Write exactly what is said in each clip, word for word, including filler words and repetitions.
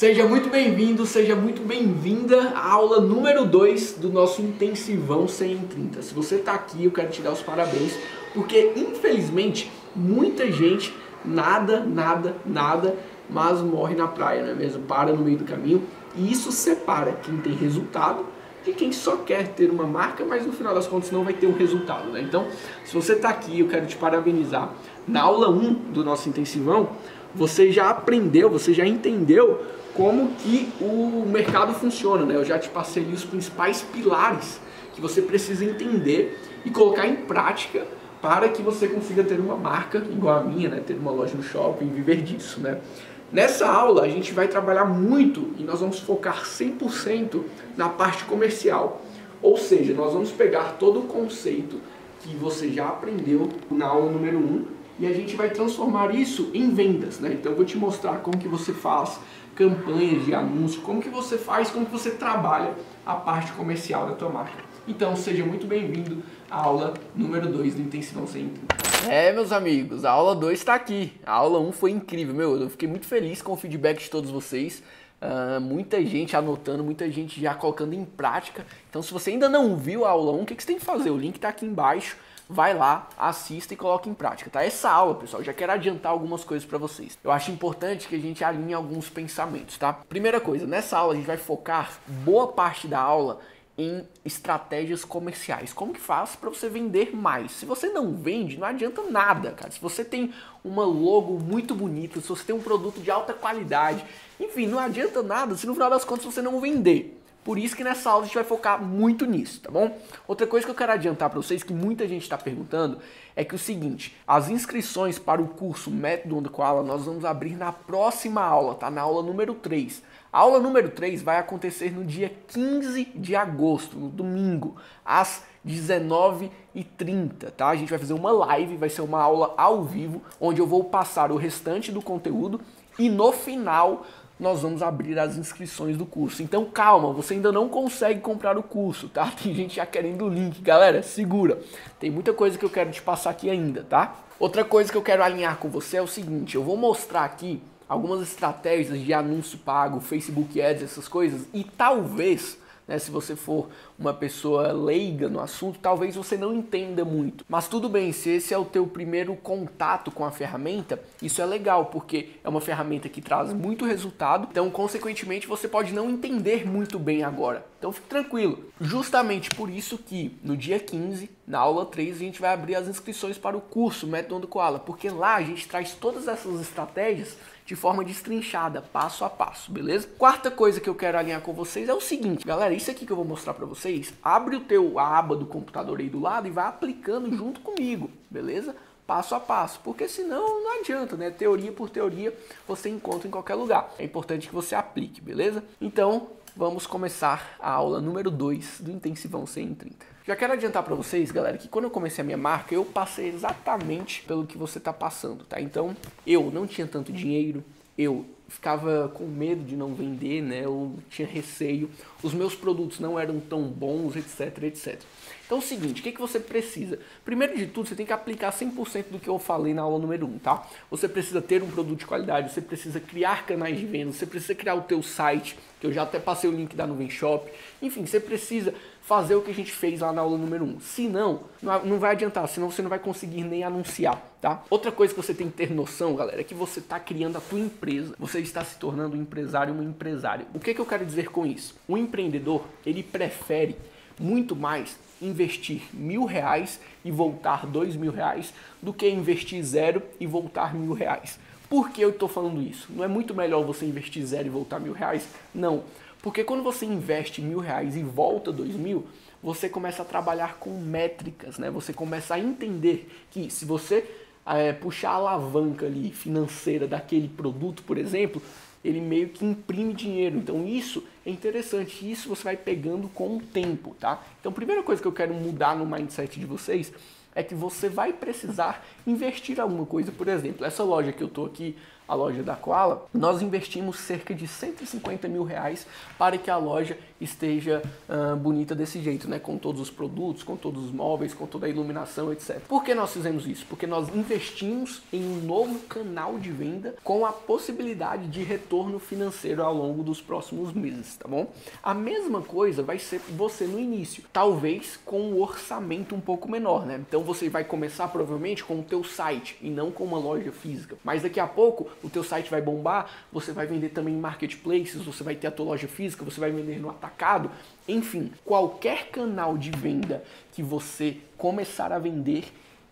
Seja muito bem-vindo, seja muito bem-vinda à aula número dois do nosso Intensivão cento e trinta. Se você está aqui, eu quero te dar os parabéns, porque infelizmente muita gente nada, nada, nada, mas morre na praia, não é mesmo? Para no meio do caminho, e isso separa quem tem resultado de quem só quer ter uma marca, mas no final das contas não vai ter um resultado, né? Então, se você está aqui, eu quero te parabenizar. Na aula um do nosso Intensivão, você já aprendeu, você já entendeu como que o mercado funciona, né? Eu já te passei ali os principais pilares que você precisa entender e colocar em prática para que você consiga ter uma marca igual a minha, né? Ter uma loja no shopping e viver disso, né? Nessa aula a gente vai trabalhar muito e nós vamos focar cem por cento na parte comercial. Ou seja, nós vamos pegar todo o conceito que você já aprendeu na aula número um e a gente vai transformar isso em vendas, né? Então eu vou te mostrar como que você faz campanhas de anúncio, como que você faz, como que você trabalha a parte comercial da tua marca. Então seja muito bem-vindo à aula número dois do Intensivão cento e trinta. É, meus amigos, a aula dois está aqui. A aula um foi incrível, meu. Eu fiquei muito feliz com o feedback de todos vocês. Uh, muita gente anotando, muita gente já colocando em prática. Então se você ainda não viu a aula um, o que, que você tem que fazer? O link está aqui embaixo. Vai lá, assista e coloque em prática, tá? Essa aula, pessoal, eu já quero adiantar algumas coisas para vocês. Eu acho importante que a gente alinhe alguns pensamentos, tá? Primeira coisa, nessa aula a gente vai focar boa parte da aula em estratégias comerciais. Como que faz para você vender mais? Se você não vende, não adianta nada, cara. Se você tem uma logo muito bonita, se você tem um produto de alta qualidade, enfim, não adianta nada se no final das contas você não vender. Por isso que nessa aula a gente vai focar muito nisso, tá bom? Outra coisa que eu quero adiantar para vocês, que muita gente está perguntando, é que o seguinte, as inscrições para o curso Método Onda Kowala nós vamos abrir na próxima aula, tá? Na aula número três. A aula número três vai acontecer no dia quinze de agosto, no domingo, às dezenove e trinta, tá? A gente vai fazer uma live, vai ser uma aula ao vivo, onde eu vou passar o restante do conteúdo e no final nós vamos abrir as inscrições do curso. Então calma, você ainda não consegue comprar o curso, tá? Tem gente já querendo o link, galera, segura. Tem muita coisa que eu quero te passar aqui ainda, tá? Outra coisa que eu quero alinhar com você é o seguinte, eu vou mostrar aqui algumas estratégias de anúncio pago, Facebook Ads, essas coisas, e talvez, né, se você for uma pessoa leiga no assunto, talvez você não entenda muito. Mas tudo bem, se esse é o teu primeiro contato com a ferramenta, isso é legal, porque é uma ferramenta que traz muito resultado, então, consequentemente, você pode não entender muito bem agora. Então, fique tranquilo. Justamente por isso que, no dia quinze, na aula três, a gente vai abrir as inscrições para o curso Método Onda Kowala, porque lá a gente traz todas essas estratégias de forma destrinchada, passo a passo, beleza? Quarta coisa que eu quero alinhar com vocês é o seguinte, galera, isso aqui que eu vou mostrar pra vocês, abre o teu, a aba do computador aí do lado e vai aplicando junto comigo, beleza? Passo a passo, porque senão não adianta, né? Teoria por teoria você encontra em qualquer lugar. É importante que você aplique, beleza? Então, vamos começar a aula número dois do Intensivão cento e trinta. Já quero adiantar para vocês, galera, que quando eu comecei a minha marca, eu passei exatamente pelo que você tá passando, tá? Então, eu não tinha tanto dinheiro, eu ficava com medo de não vender, né? Eu tinha receio, os meus produtos não eram tão bons, etc, et cetera. Então é o seguinte, o que, que você precisa? Primeiro de tudo, você tem que aplicar cem por cento do que eu falei na aula número um, tá? Você precisa ter um produto de qualidade, você precisa criar canais de venda, você precisa criar o teu site, que eu já até passei o link da Nuvem Shop. Enfim, você precisa fazer o que a gente fez lá na aula número um. Se não, não vai adiantar, senão você não vai conseguir nem anunciar, tá? Outra coisa que você tem que ter noção, galera, é que você está criando a tua empresa. Você está se tornando um empresário, uma empresária. O que, que eu quero dizer com isso? O empreendedor, ele prefere muito mais investir mil reais e voltar dois mil reais do que investir zero e voltar mil reais. Por que eu estou falando isso? Não é muito melhor você investir zero e voltar mil reais? Não, porque quando você investe mil reais e volta dois mil, você começa a trabalhar com métricas, né? Você começa a entender que se você É, puxar a alavanca ali financeira daquele produto, por exemplo, ele meio que imprime dinheiro. Então isso é interessante, isso você vai pegando com o tempo, tá? Então a primeira coisa que eu quero mudar no mindset de vocês é que você vai precisar investir alguma coisa. Por exemplo, essa loja que eu tô aqui a loja da Kowala, nós investimos cerca de cento e cinquenta mil reais para que a loja esteja uh, bonita desse jeito, né? Com todos os produtos, com todos os móveis, com toda a iluminação, etcétera. Por que nós fizemos isso? Porque nós investimos em um novo canal de venda com a possibilidade de retorno financeiro ao longo dos próximos meses, tá bom? A mesma coisa vai ser você no início, talvez com um orçamento um pouco menor, né? Então você vai começar provavelmente com o teu site e não com uma loja física, mas daqui a pouco o teu site vai bombar, você vai vender também em marketplaces, você vai ter a tua loja física, você vai vender no atacado, enfim, qualquer canal de venda que você começar a vender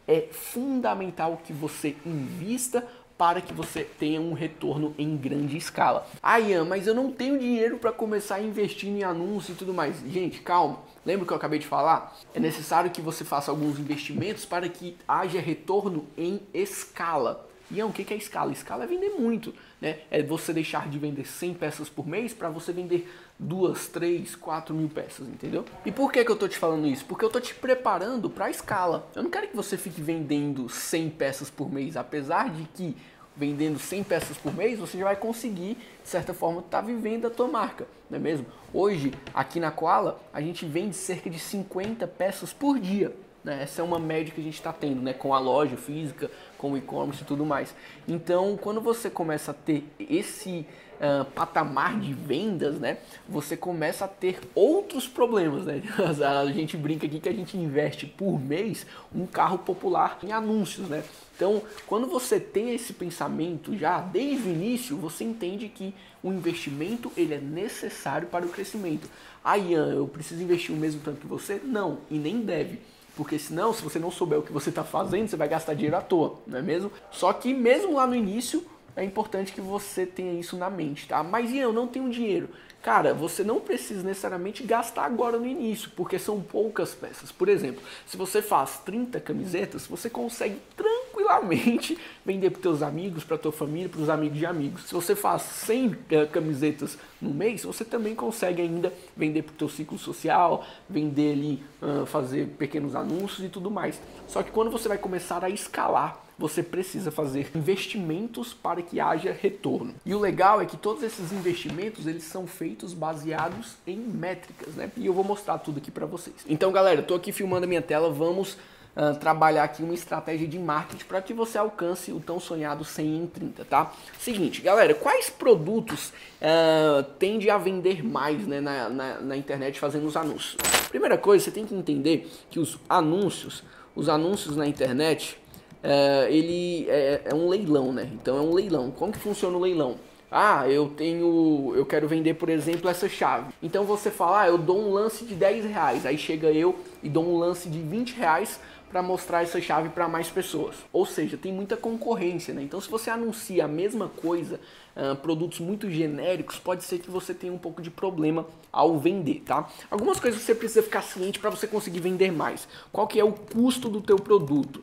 é fundamental que você invista para que você tenha um retorno em grande escala. Ah, Ian, mas eu não tenho dinheiro para começar a investir em anúncios e tudo mais. Gente, calma. Lembra o que eu acabei de falar? É necessário que você faça alguns investimentos para que haja retorno em escala. E o que é escala? Escala é vender muito, né? É você deixar de vender cem peças por mês para você vender duas, três, quatro mil peças, entendeu? E por que que eu tô te falando isso? Porque eu tô te preparando para a escala. Eu não quero que você fique vendendo cem peças por mês, apesar de que vendendo cem peças por mês, você já vai conseguir, de certa forma, estar tá vivendo a tua marca, não é mesmo? Hoje, aqui na Kowala, a gente vende cerca de cinquenta peças por dia. Essa é uma média que a gente está tendo, né? Com a loja física, com o e-commerce e tudo mais. Então, quando você começa a ter esse uh, patamar de vendas, né? Você começa a ter outros problemas, né? A gente brinca aqui que a gente investe por mês um carro popular em anúncios, né? Então, quando você tem esse pensamento já desde o início, você entende que o investimento ele é necessário para o crescimento. Ah, Ian, eu preciso investir o mesmo tanto que você? Não, e nem deve. Porque senão, se você não souber o que você está fazendo, você vai gastar dinheiro à toa, não é mesmo? Só que mesmo lá no início, é importante que você tenha isso na mente, tá? Mas e eu não tenho dinheiro? Cara, você não precisa necessariamente gastar agora no início, porque são poucas peças. Por exemplo, se você faz trinta camisetas, você consegue tranquilamente vender para os teus amigos, para a tua família, para os amigos de amigos. Se você faz cem camisetas no mês, você também consegue ainda vender para o teu ciclo social, vender ali, uh, fazer pequenos anúncios e tudo mais. Só que quando você vai começar a escalar, você precisa fazer investimentos para que haja retorno. E o legal é que todos esses investimentos, eles são feitos baseados em métricas, né? E eu vou mostrar tudo aqui para vocês. Então, galera, eu tô aqui filmando a minha tela, vamos Uh, trabalhar aqui uma estratégia de marketing para que você alcance o tão sonhado cem em trinta, tá? Seguinte, galera, quais produtos uh, tende a vender mais, né, na, na, na internet fazendo os anúncios? Primeira coisa, você tem que entender que os anúncios, os anúncios na internet, uh, ele é, é um leilão, né? Então é um leilão. Como que funciona o leilão? Ah, eu tenho, eu quero vender, por exemplo, essa chave. Então você fala, ah, eu dou um lance de dez reais, aí chega eu e dou um lance de vinte reais para mostrar essa chave para mais pessoas. Ou seja, tem muita concorrência, né? Então, se você anuncia a mesma coisa, uh, produtos muito genéricos, pode ser que você tenha um pouco de problema ao vender, tá? Algumas coisas você precisa ficar ciente para você conseguir vender mais. Qual que é o custo do teu produto?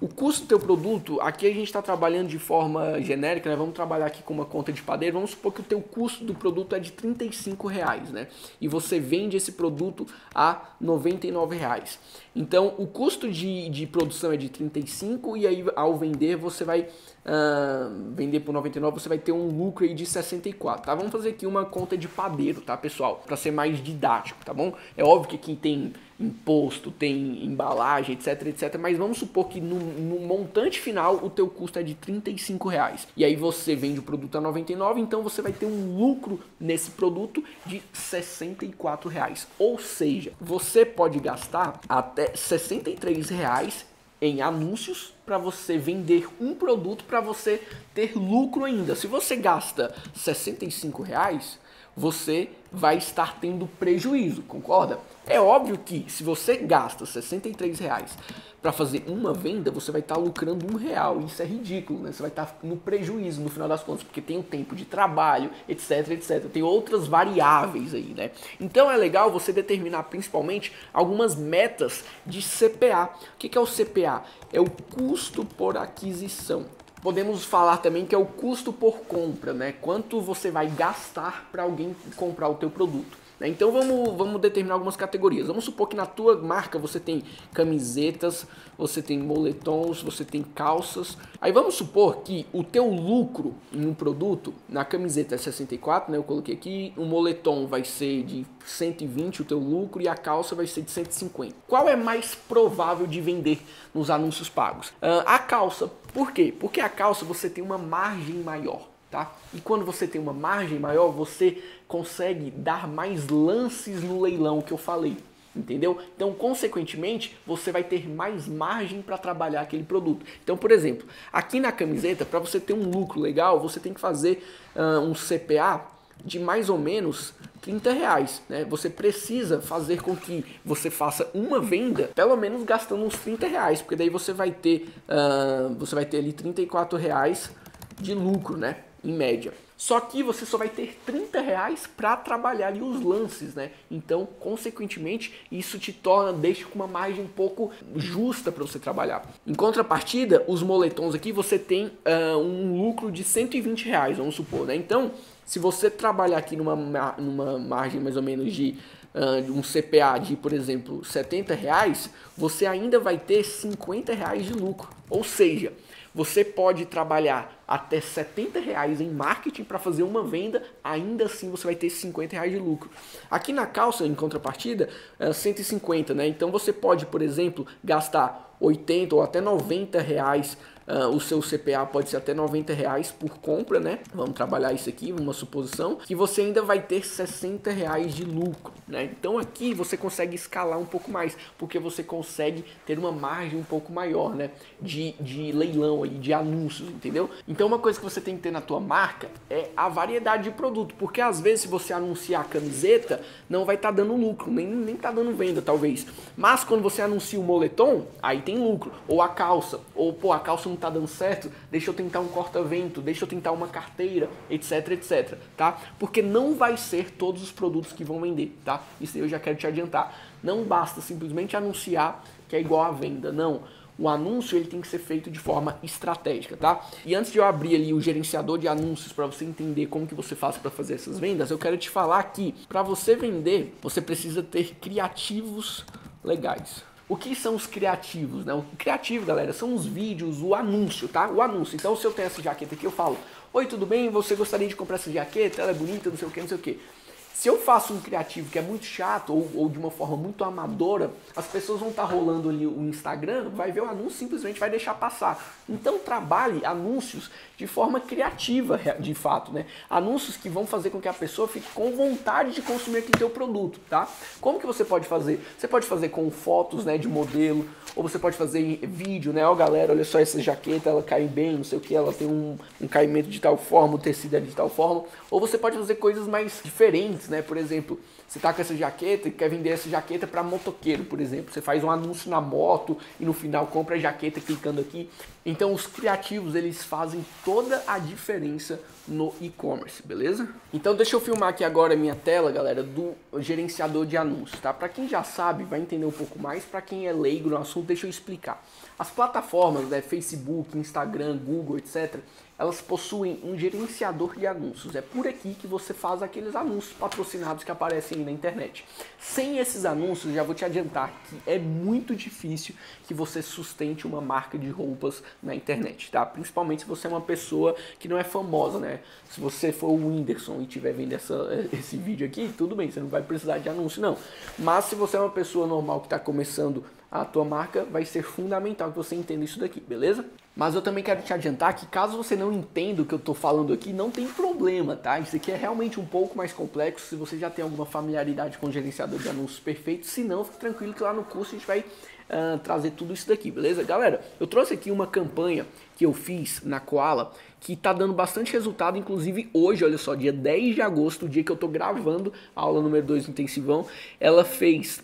O custo do teu produto, aqui a gente está trabalhando de forma genérica, né? Vamos trabalhar aqui com uma conta de padeiro. Vamos supor que o teu custo do produto é de trinta e cinco reais, né? E você vende esse produto a noventa e nove reais. Então, o custo de, de produção é de trinta e cinco e aí ao vender você vai uh, vender por noventa e nove, você vai ter um lucro aí de sessenta e quatro, tá? Vamos fazer aqui uma conta de padeiro, tá, pessoal? Para ser mais didático, tá bom? É óbvio que aqui tem imposto, tem embalagem, etc, etcétera. Mas vamos supor que no, no montante final o teu custo é de trinta e cinco reais. E aí você vende o produto a noventa e nove, então você vai ter um lucro nesse produto de sessenta e quatro reais. Ou seja, você pode gastar até sessenta e três reais em anúncios para você vender um produto, para você ter lucro ainda. Se você gasta sessenta e cinco reais, você vai estar tendo prejuízo, concorda? É óbvio que se você gasta sessenta e três reais para fazer uma venda, você vai estar lucrando um real. Isso é ridículo, né? Você vai estar no prejuízo no final das contas, porque tem o tempo de trabalho, etc, etcétera. Tem outras variáveis aí, né? Então é legal você determinar principalmente algumas metas de C P A. O que é o C P A? É o custo por aquisição. podemos falar também que é o custo por compra, né? Quanto você vai gastar para alguém comprar o teu produto. Então vamos, vamos determinar algumas categorias. Vamos supor que na tua marca você tem camisetas, você tem moletons, você tem calças. Aí vamos supor que o teu lucro em um produto, na camiseta é sessenta e quatro, né? Eu coloquei aqui, o moletom vai ser de cento e vinte o teu lucro e a calça vai ser de cento e cinquenta. Qual é mais provável de vender nos anúncios pagos? Uh, a calça. Por quê? Porque a calça você tem uma margem maior. Tá? E quando você tem uma margem maior, você consegue dar mais lances no leilão que eu falei, entendeu? Então, consequentemente, você vai ter mais margem para trabalhar aquele produto. Então, por exemplo, aqui na camiseta, para você ter um lucro legal, você tem que fazer uh, um C P A de mais ou menos trinta reais, né? Você precisa fazer com que você faça uma venda, pelo menos gastando uns trinta reais, porque daí você vai ter, uh, você vai ter ali trinta e quatro reais de lucro, né? Em média. Só que você só vai ter trinta reais para trabalhar ali os lances, né? Então, consequentemente, isso te torna, deixa com uma margem um pouco justa para você trabalhar. Em contrapartida, os moletons aqui você tem uh, um lucro de cento e vinte reais, vamos supor, né? Então, se você trabalhar aqui numa, numa margem mais ou menos de uh, um C P A de, por exemplo, setenta reais, você ainda vai ter cinquenta reais de lucro. Ou seja, você pode trabalhar até setenta reais em marketing para fazer uma venda, ainda assim você vai ter cinquenta reais de lucro. Aqui na calça, em contrapartida, é cento e cinquenta, né? Então você pode, por exemplo, gastar oitenta ou até noventa reais, uh, o seu C P A pode ser até noventa reais por compra, né? Vamos trabalhar isso aqui, uma suposição, que você ainda vai ter sessenta reais de lucro, né? Então aqui você consegue escalar um pouco mais, porque você consegue ter uma margem um pouco maior, né? De, de leilão, aí, de anúncios, entendeu? Então uma coisa que você tem que ter na tua marca é a variedade de produto, porque às vezes se você anunciar a camiseta, não vai estar dando lucro, nem, nem tá dando venda talvez. Mas quando você anuncia o moletom, aí tem tem lucro, ou a calça, ou pô, a calça não tá dando certo, deixa eu tentar um corta-vento, deixa eu tentar uma carteira, etc, etc, tá? Porque não vai ser todos os produtos que vão vender, tá? Isso eu já quero te adiantar. Não basta simplesmente anunciar que é igual à venda, não. O anúncio ele tem que ser feito de forma estratégica, tá? E antes de eu abrir ali o gerenciador de anúncios para você entender como que você faz para fazer essas vendas, eu quero te falar que para você vender, você precisa ter criativos legais. O que são os criativos, né? O criativo, galera, são os vídeos, o anúncio, tá? O anúncio. Então, se eu tenho essa jaqueta aqui, eu falo, oi, tudo bem? Você gostaria de comprar essa jaqueta? Ela é bonita, não sei o que, não sei o que. Se eu faço um criativo que é muito chato ou, ou de uma forma muito amadora, as pessoas vão estar rolando ali o Instagram, vai ver o anúncio, simplesmente vai deixar passar. Então, trabalhe anúncios de forma criativa, de fato, né? Anúncios que vão fazer com que a pessoa fique com vontade de consumir aquele teu produto, tá? Como que você pode fazer? Você pode fazer com fotos, né, de modelo, ou você pode fazer em vídeo, né? Ó, galera, olha só essa jaqueta, ela cai bem, não sei o que, ela tem um, um caimento de tal forma, o tecido é de tal forma. Ou você pode fazer coisas mais diferentes, né? Por exemplo, você tá com essa jaqueta e quer vender essa jaqueta para motoqueiro, por exemplo. Você faz um anúncio na moto e no final compra a jaqueta clicando aqui. Então os criativos, eles fazem toda a diferença no e-commerce, beleza? Então deixa eu filmar aqui agora a minha tela, galera, do gerenciador de anúncios, tá? Para quem já sabe, vai entender um pouco mais. Para quem é leigo no assunto, deixa eu explicar. As plataformas, né, Facebook, Instagram, Google, etcétera, elas possuem um gerenciador de anúncios. É por aqui que você faz aqueles anúncios patrocinados que aparecem aí na internet. Sem esses anúncios, já vou te adiantar que é muito difícil que você sustente uma marca de roupas na internet, tá? Principalmente se você é uma pessoa que não é famosa, né? Se você for o Whindersson e tiver vendo essa, esse vídeo aqui, tudo bem, você não vai precisar de anúncio, não. Mas se você é uma pessoa normal que está começando a tua marca, vai ser fundamental que você entenda isso daqui, beleza? Mas eu também quero te adiantar que caso você não entenda o que eu tô falando aqui, não tem problema, tá? Isso aqui é realmente um pouco mais complexo, se você já tem alguma familiaridade com o gerenciador de anúncios perfeito, se não, fica tranquilo que lá no curso a gente vai uh, trazer tudo isso daqui, beleza? Galera, eu trouxe aqui uma campanha que eu fiz na Kowala, que tá dando bastante resultado, inclusive hoje, olha só, dia dez de agosto, o dia que eu tô gravando a aula número dois do Intensivão, ela fez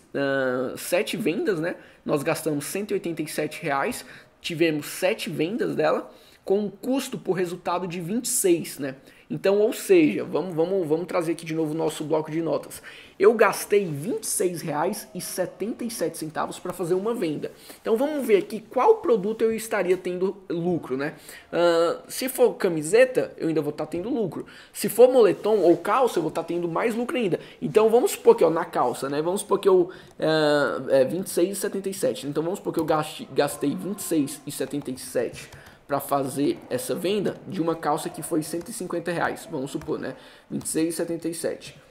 uh, sete vendas, né? Nós gastamos cento e oitenta e sete reais, tivemos sete vendas dela, com um custo por resultado de vinte e seis, né? Então, ou seja, vamos, vamos, vamos trazer aqui de novo o nosso bloco de notas. Eu gastei vinte e seis reais e setenta e sete centavos para fazer uma venda. Então, vamos ver aqui qual produto eu estaria tendo lucro, né? Uh, se for camiseta, eu ainda vou estar tendo lucro. Se for moletom ou calça, eu vou estar tendo mais lucro ainda. Então, vamos supor que eu, na calça, né? Vamos supor que eu... Uh, é vinte e seis reais e setenta e sete centavos. Então, vamos supor que eu gaste, gastei vinte e seis reais e setenta e sete centavos. Para fazer essa venda de uma calça que foi cento e cinquenta reais, vamos supor, né? vinte e seis reais e setenta e sete centavos.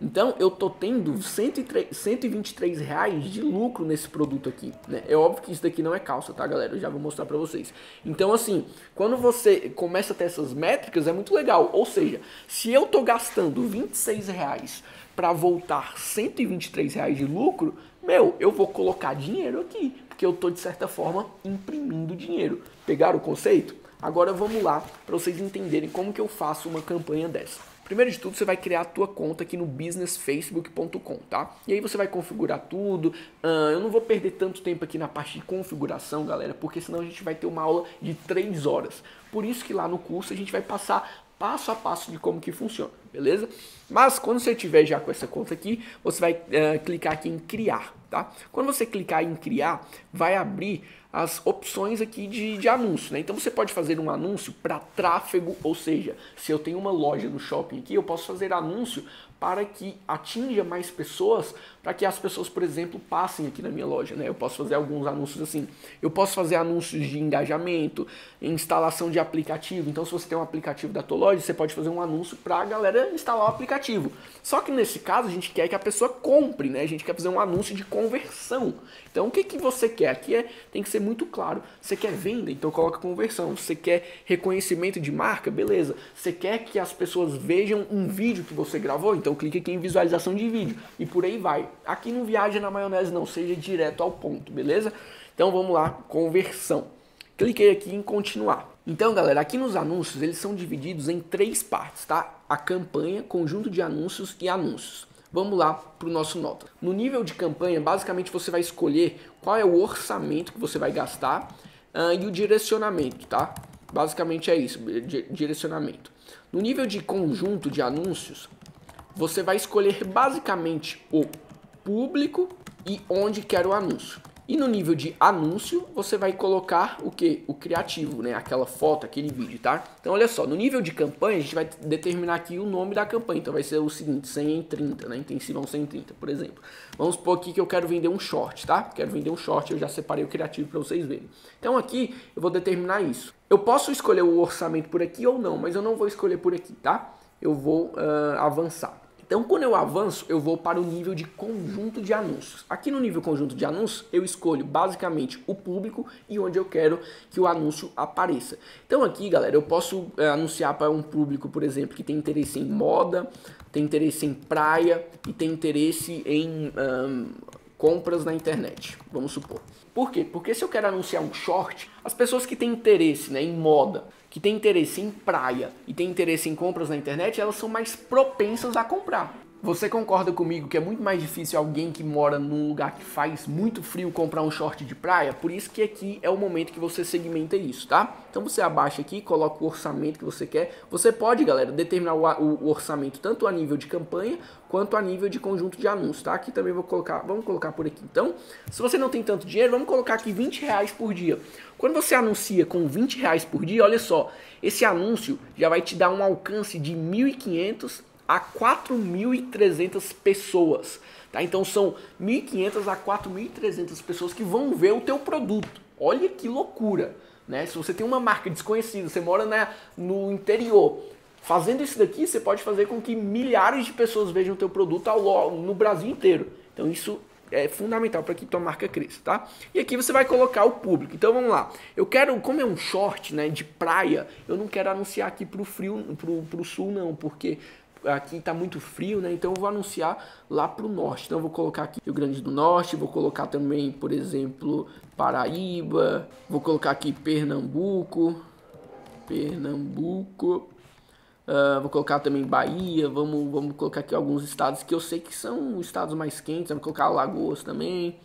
Então, eu tô tendo cento e vinte e três reais de lucro nesse produto aqui, né? É óbvio que isso daqui não é calça, tá, galera? Eu já vou mostrar pra vocês. Então, assim, quando você começa a ter essas métricas, é muito legal. Ou seja, se eu tô gastando vinte e seis reais para voltar cento e vinte e três reais de lucro, meu, eu vou colocar dinheiro aqui, porque eu tô, de certa forma, imprimindo dinheiro. Pegaram o conceito? Agora vamos lá para vocês entenderem como que eu faço uma campanha dessa. Primeiro de tudo, você vai criar a tua conta aqui no business facebook ponto com, tá? E aí você vai configurar tudo. Uh, eu não vou perder tanto tempo aqui na parte de configuração, galera, porque senão a gente vai ter uma aula de três horas. Por isso que lá no curso a gente vai passar passo a passo de como que funciona, beleza? Mas quando você tiver já com essa conta aqui, você vai uh, clicar aqui em criar, tá? Quando você clicar em criar, vai abrir as opções aqui de, de anúncio, né? Então você pode fazer um anúncio para tráfego, ou seja, se eu tenho uma loja no shopping aqui, eu posso fazer anúncio para que atinja mais pessoas, para que as pessoas, por exemplo, passem aqui na minha loja, né? Eu posso fazer alguns anúncios assim. Eu posso fazer anúncios de engajamento, instalação de aplicativo. Então, se você tem um aplicativo da tua loja, você pode fazer um anúncio para a galera instalar o aplicativo. Só que nesse caso, a gente quer que a pessoa compre, né? A gente quer fazer um anúncio de conversão. Então, o que que você quer? Aqui é, tem que ser muito claro. Você quer venda? Então coloca conversão. Você quer reconhecimento de marca? Beleza. Você quer que as pessoas vejam um vídeo que você gravou? Então clica aqui em visualização de vídeo. E por aí vai. Aqui não viaja na maionese não. Seja direto ao ponto, beleza? Então vamos lá. Conversão. Cliquei aqui em continuar. Então, galera, aqui nos anúncios eles são divididos em três partes, tá? A campanha, conjunto de anúncios e anúncios. Vamos lá para o nosso nota. No nível de campanha, basicamente você vai escolher qual é o orçamento que você vai gastar uh, e o direcionamento, tá? Basicamente é isso, direcionamento. No nível de conjunto de anúncios, você vai escolher basicamente o público e onde quer o anúncio. E no nível de anúncio, você vai colocar o que? O criativo, né? Aquela foto, aquele vídeo, tá? Então, olha só, no nível de campanha, a gente vai determinar aqui o nome da campanha. Então, vai ser o seguinte, cem em trinta, né? Intensivão cento e trinta, por exemplo. Vamos supor aqui que eu quero vender um short, tá? Quero vender um short, eu já separei o criativo para vocês verem. Então, aqui, eu vou determinar isso. Eu posso escolher o orçamento por aqui ou não, mas eu não vou escolher por aqui, tá? Eu vou uh, avançar. Então, quando eu avanço, eu vou para o nível de conjunto de anúncios. Aqui no nível conjunto de anúncios, eu escolho basicamente o público e onde eu quero que o anúncio apareça. Então aqui, galera, eu posso é, anunciar para um público, por exemplo, que tem interesse em moda, tem interesse em praia e tem interesse em um, compras na internet, vamos supor. Por quê? Porque se eu quero anunciar um short, as pessoas que têm interesse, né, em moda, que tem interesse em praia e tem interesse em compras na internet, elas são mais propensas a comprar. Você concorda comigo que é muito mais difícil alguém que mora num lugar que faz muito frio comprar um short de praia? Por isso que aqui é o momento que você segmenta isso, tá? Então você abaixa aqui, coloca o orçamento que você quer. Você pode, galera, determinar o orçamento tanto a nível de campanha quanto a nível de conjunto de anúncios, tá? Aqui também vou colocar, vamos colocar por aqui. Então, se você não tem tanto dinheiro, vamos colocar aqui vinte reais por dia. Quando você anuncia com vinte reais por dia, olha só, esse anúncio já vai te dar um alcance de mil e quinhentos a quatro mil e trezentas pessoas, tá? Então são mil e quinhentas a quatro mil e trezentas pessoas que vão ver o teu produto. Olha que loucura, né? Se você tem uma marca desconhecida, você mora na, no interior, fazendo isso daqui, você pode fazer com que milhares de pessoas vejam o teu produto ao, no Brasil inteiro. Então isso é fundamental para que tua marca cresça, tá? E aqui você vai colocar o público. Então vamos lá. Eu quero, como é um short, né, de praia, eu não quero anunciar aqui pro frio, pro, pro sul não, porque aqui tá muito frio, né? Então eu vou anunciar lá pro norte. Então eu vou colocar aqui Rio Grande do Norte, vou colocar também, por exemplo, Paraíba, vou colocar aqui Pernambuco, Pernambuco. Uh, vou colocar também Bahia, vamos, vamos colocar aqui alguns estados que eu sei que são estados mais quentes. Vamos colocar Alagoas também,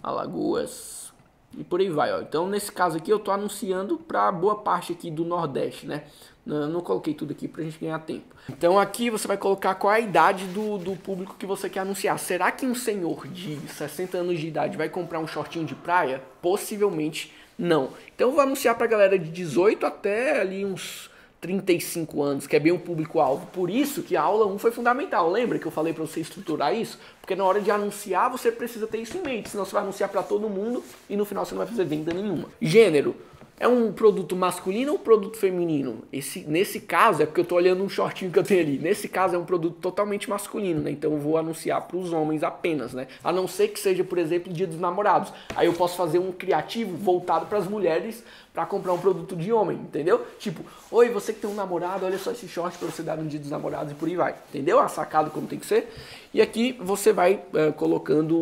Alagoas e por aí vai, ó. Então nesse caso aqui eu tô anunciando para boa parte aqui do Nordeste, né? Eu não coloquei tudo aqui pra gente ganhar tempo. Então aqui você vai colocar qual é a idade do, do público que você quer anunciar. Será que um senhor de sessenta anos de idade vai comprar um shortinho de praia? Possivelmente não. Então eu vou anunciar pra galera de dezoito até ali uns trinta e cinco anos, que é bem um público-alvo. Por isso que a aula um foi fundamental. Lembra que eu falei pra você estruturar isso? Porque na hora de anunciar você precisa ter isso em mente. Senão você vai anunciar pra todo mundo e no final você não vai fazer venda nenhuma. Gênero. É um produto masculino ou um produto feminino? Esse, nesse caso, é porque eu tô olhando um shortinho que eu tenho ali. Nesse caso, é um produto totalmente masculino, né? Então eu vou anunciar para os homens apenas, né? A não ser que seja, por exemplo, Dia dos Namorados. Aí eu posso fazer um criativo voltado para as mulheres para comprar um produto de homem, entendeu? Tipo, oi, você que tem um namorado, olha só esse short para você dar no Dia dos Namorados e por aí vai. Entendeu? A sacada como tem que ser. E aqui você vai uh, colocando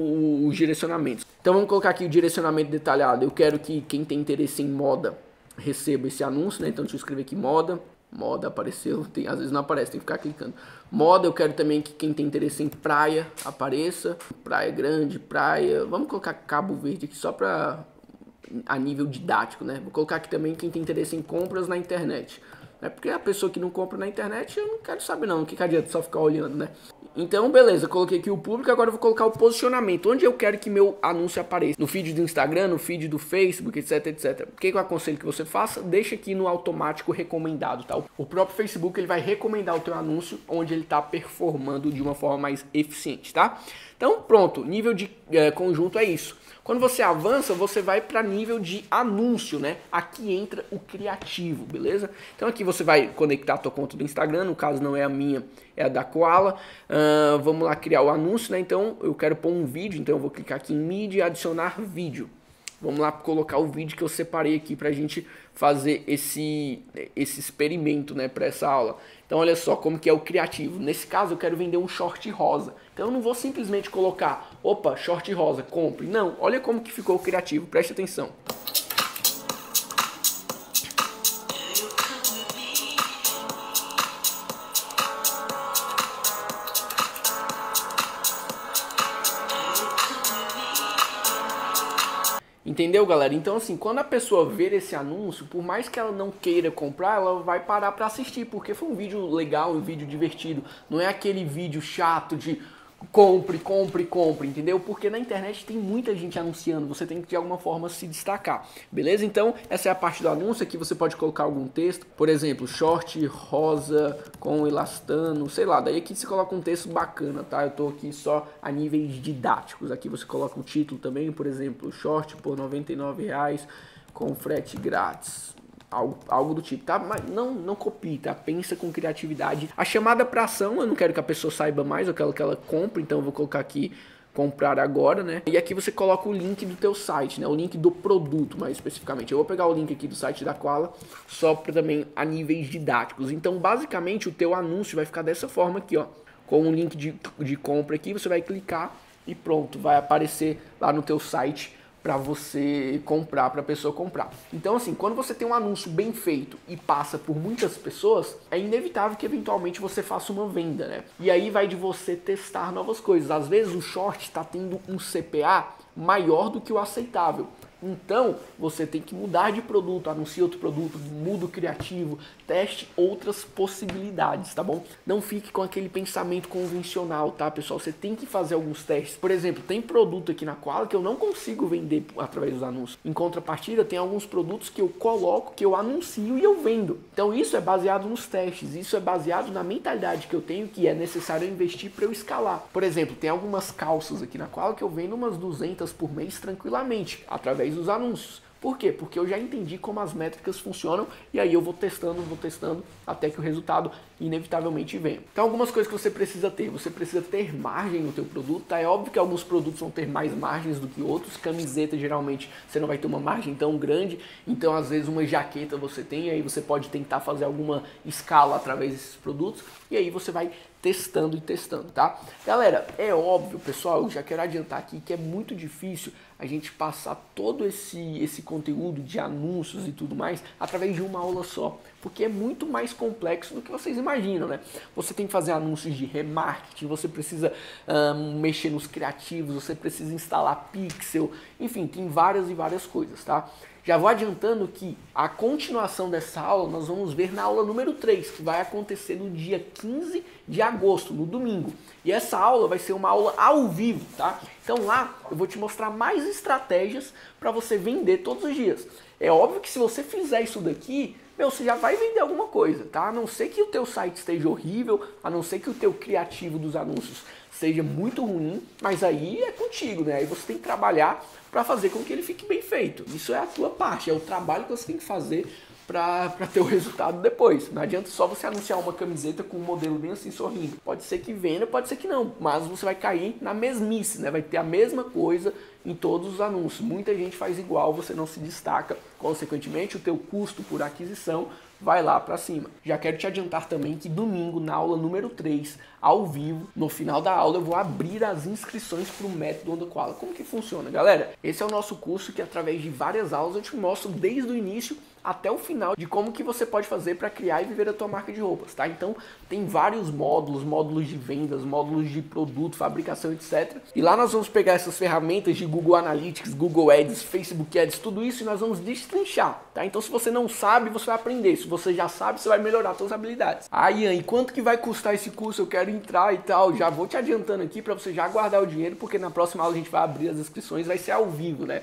os direcionamentos. Então vamos colocar aqui o direcionamento detalhado. Eu quero que quem tem interesse em moda receba esse anúncio, né? Então deixa eu escrever aqui moda. Moda apareceu, tem, às vezes não aparece, tem que ficar clicando. Moda, eu quero também que quem tem interesse em praia apareça. Praia grande, praia... Vamos colocar Cabo Verde aqui só para a nível didático, né? Vou colocar aqui também quem tem interesse em compras na internet. É porque a pessoa que não compra na internet, eu não quero saber não, o que, que adianta só ficar olhando, né? Então, beleza, coloquei aqui o público, agora eu vou colocar o posicionamento, onde eu quero que meu anúncio apareça. No feed do Instagram, no feed do Facebook, etc, et cetera. O que, que eu aconselho que você faça? Deixa aqui no automático recomendado, tá? O próprio Facebook, ele vai recomendar o teu anúncio, onde ele tá performando de uma forma mais eficiente, tá? Então, pronto, nível de é, conjunto é isso. Quando você avança, você vai para nível de anúncio, né? Aqui entra o criativo, beleza? Então aqui você vai conectar a tua conta do Instagram, no caso não é a minha, é a da Koala. Uh, vamos lá criar o anúncio, né? Então eu quero pôr um vídeo, então eu vou clicar aqui em mídia e adicionar vídeo. Vamos lá colocar o vídeo que eu separei aqui pra gente fazer esse, esse experimento, né, pra essa aula. Então olha só como que é o criativo. Nesse caso eu quero vender um short rosa. Então eu não vou simplesmente colocar, opa, short rosa, compre. Não, olha como que ficou o criativo, preste atenção. Entendeu, galera? Então, assim, quando a pessoa ver esse anúncio, por mais que ela não queira comprar, ela vai parar pra assistir, porque foi um vídeo legal, um vídeo divertido. Não é aquele vídeo chato de compre, compre, compre, entendeu? Porque na internet tem muita gente anunciando, você tem que de alguma forma se destacar, beleza? Então, essa é a parte do anúncio, aqui você pode colocar algum texto, por exemplo, short rosa com elastano, sei lá, daí aqui você coloca um texto bacana, tá? Eu tô aqui só a níveis didáticos, aqui você coloca um título também, por exemplo, short por noventa e nove reais com frete grátis. Algo, algo do tipo, tá? Mas não, não copie, tá? Pensa com criatividade. A chamada pra ação, eu não quero que a pessoa saiba mais, eu quero que ela compre, então eu vou colocar aqui comprar agora, né? E aqui você coloca o link do teu site, né? O link do produto, mais especificamente. Eu vou pegar o link aqui do site da Koala, só pra também a níveis didáticos. Então, basicamente, o teu anúncio vai ficar dessa forma aqui, ó. Com o link de, de compra aqui, você vai clicar e pronto, vai aparecer lá no teu site para você comprar, para a pessoa comprar. Então assim, quando você tem um anúncio bem feito e passa por muitas pessoas, é inevitável que eventualmente você faça uma venda, né? E aí vai de você testar novas coisas. Às vezes o short está tendo um C P A maior do que o aceitável. Então, você tem que mudar de produto, anuncia outro produto, muda o criativo, teste outras possibilidades, tá bom? Não fique com aquele pensamento convencional, tá, pessoal? Você tem que fazer alguns testes. Por exemplo, tem produto aqui na Koala que eu não consigo vender através dos anúncios. Em contrapartida, tem alguns produtos que eu coloco, que eu anuncio e eu vendo. Então, isso é baseado nos testes, isso é baseado na mentalidade que eu tenho, que é necessário investir para eu escalar. Por exemplo, tem algumas calças aqui na Koala que eu vendo umas duzentas por mês tranquilamente, através dos anúncios. Por quê? Porque eu já entendi como as métricas funcionam e aí eu vou testando, vou testando até que o resultado inevitavelmente venha. Então algumas coisas que você precisa ter, você precisa ter margem no teu produto, tá? É óbvio que alguns produtos vão ter mais margens do que outros, camiseta geralmente você não vai ter uma margem tão grande, então às vezes uma jaqueta você tem, aí você pode tentar fazer alguma escala através desses produtos e aí você vai testando e testando, tá? Galera, é óbvio, pessoal, eu já quero adiantar aqui que é muito difícil a gente passar todo esse, esse conteúdo de anúncios e tudo mais através de uma aula só, porque é muito mais complexo do que vocês imaginam, né? Você tem que fazer anúncios de remarketing, você precisa hum, mexer nos criativos, você precisa instalar pixel, enfim, tem várias e várias coisas, tá? Já vou adiantando que a continuação dessa aula nós vamos ver na aula número três, que vai acontecer no dia quinze de agosto, no domingo. E essa aula vai ser uma aula ao vivo, tá? Então lá eu vou te mostrar mais estratégias para você vender todos os dias. É óbvio que se você fizer isso daqui, meu, você já vai vender alguma coisa, tá? A não ser que o teu site esteja horrível, a não ser que o teu criativo dos anúncios seja muito ruim, mas aí é contigo, né? Aí você tem que trabalhar para fazer com que ele fique bem feito. Isso é a tua parte, é o trabalho que você tem que fazer para ter o resultado depois. Não adianta só você anunciar uma camiseta com um modelo bem assim sorrindo. Pode ser que venda, pode ser que não, mas você vai cair na mesmice, né? Vai ter a mesma coisa em todos os anúncios. Muita gente faz igual, você não se destaca. Consequentemente, o teu custo por aquisição vai lá para cima. Já quero te adiantar também que domingo, na aula número três, ao vivo, no final da aula, eu vou abrir as inscrições para o Método Onda Kowala. Como que funciona, galera? Esse é o nosso curso que, através de várias aulas, eu te mostro desde o início até o final de como que você pode fazer para criar e viver a tua marca de roupas, tá? Então, tem vários módulos, módulos de vendas, módulos de produto, fabricação, etcétera. E lá nós vamos pegar essas ferramentas de Google Analytics, Google Ads, Facebook Ads, tudo isso, e nós vamos destrinchar, tá? Então, se você não sabe, você vai aprender. Se você já sabe, você vai melhorar suas habilidades. Ah, Ian, e quanto que vai custar esse curso? Eu quero entrar e tal. Já vou te adiantando aqui para você já guardar o dinheiro, porque na próxima aula a gente vai abrir as inscrições, vai ser ao vivo, né?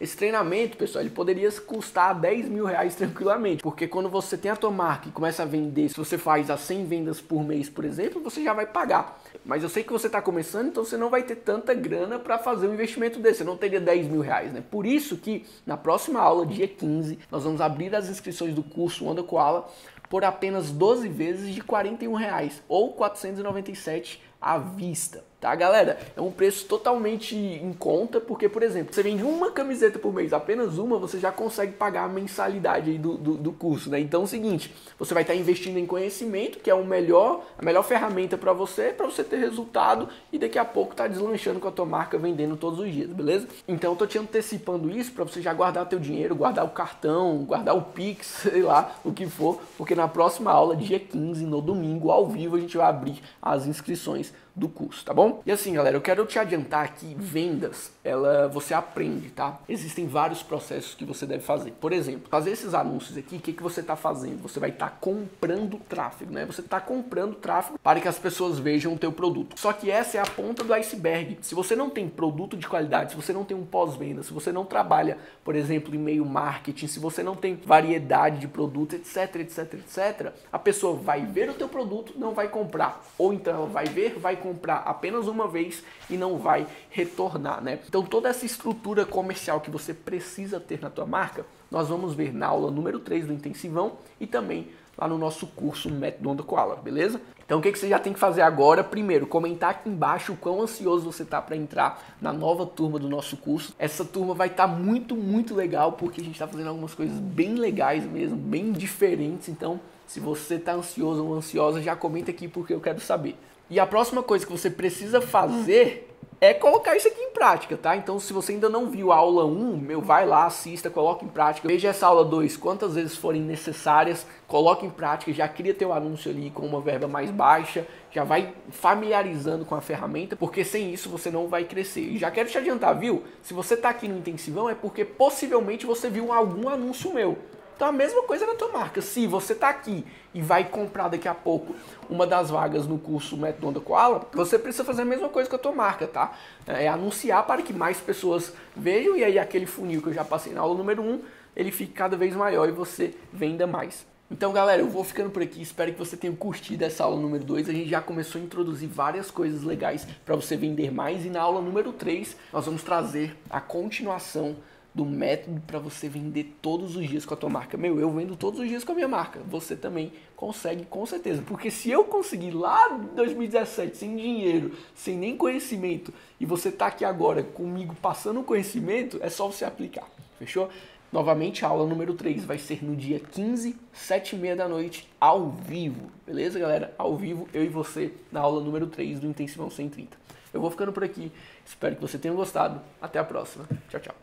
Esse treinamento, pessoal, ele poderia custar dez mil reais tranquilamente, porque quando você tem a tua marca e começa a vender, se você faz as cem vendas por mês, por exemplo, você já vai pagar. Mas eu sei que você está começando, então você não vai ter tanta grana para fazer um investimento desse, você não teria dez mil reais, né? Por isso que na próxima aula, dia quinze, nós vamos abrir as inscrições do curso Onda Kowala por apenas doze vezes de quarenta e um reais ou quatrocentos e noventa e sete reais à vista. Tá, galera? É um preço totalmente em conta, porque, por exemplo, você vende uma camiseta por mês, apenas uma, você já consegue pagar a mensalidade aí do, do, do curso, né? Então é o seguinte, você vai estar investindo em conhecimento, que é o melhor, a melhor ferramenta para você, para você ter resultado e daqui a pouco tá deslanchando com a tua marca, vendendo todos os dias, beleza? Então eu tô te antecipando isso para você já guardar o teu dinheiro, guardar o cartão, guardar o Pix, sei lá, o que for, porque na próxima aula, dia quinze, no domingo, ao vivo, a gente vai abrir as inscrições do curso, tá bom? E assim, galera, eu quero te adiantar que vendas, ela você aprende, tá? Existem vários processos que você deve fazer. Por exemplo, fazer esses anúncios aqui, o que, que você está fazendo? Você vai estar tá comprando tráfego, né? Você está comprando tráfego para que as pessoas vejam o teu produto. Só que essa é a ponta do iceberg. Se você não tem produto de qualidade, se você não tem um pós-venda, se você não trabalha, por exemplo, e-mail marketing, se você não tem variedade de produto, etc, etc, et cetera, a pessoa vai ver o teu produto, não vai comprar. Ou então ela vai ver, vai comprar apenas uma vez e não vai retornar, né? Então toda essa estrutura comercial que você precisa ter na tua marca, nós vamos ver na aula número três do Intensivão e também lá no nosso curso Método Onda Kowala, beleza? Então o que, que você já tem que fazer agora? Primeiro, comentar aqui embaixo o quão ansioso você tá para entrar na nova turma do nosso curso. Essa turma vai estar tá muito, muito legal, porque a gente tá fazendo algumas coisas bem legais mesmo, bem diferentes. Então, se você tá ansioso ou ansiosa, já comenta aqui porque eu quero saber. E a próxima coisa que você precisa fazer é colocar isso aqui em prática, tá? Então, se você ainda não viu a aula um, meu, vai lá, assista, coloca em prática. Veja essa aula dois, quantas vezes forem necessárias, coloca em prática, já cria teu anúncio ali com uma verba mais baixa, já vai familiarizando com a ferramenta, porque sem isso você não vai crescer. E já quero te adiantar, viu? Se você tá aqui no Intensivão é porque possivelmente você viu algum anúncio meu. Então a mesma coisa na tua marca. Se você tá aqui e vai comprar daqui a pouco uma das vagas no curso Método Onda Kowala, você precisa fazer a mesma coisa com a tua marca, tá? É anunciar para que mais pessoas vejam e aí aquele funil que eu já passei na aula número um, ele fica cada vez maior e você venda mais. Então, galera, eu vou ficando por aqui. Espero que você tenha curtido essa aula número dois. A gente já começou a introduzir várias coisas legais para você vender mais. E na aula número três, nós vamos trazer a continuação do método para você vender todos os dias com a tua marca. Meu, eu vendo todos os dias com a minha marca. Você também consegue, com certeza. Porque se eu conseguir lá em dois mil e dezessete, sem dinheiro, sem nem conhecimento, e você tá aqui agora comigo passando o conhecimento, é só você aplicar. Fechou? Novamente, a aula número três vai ser no dia quinze, sete e meia da noite, ao vivo. Beleza, galera? Ao vivo, eu e você, na aula número três do Intensivão cento e trinta. Eu vou ficando por aqui. Espero que você tenha gostado. Até a próxima. Tchau, tchau.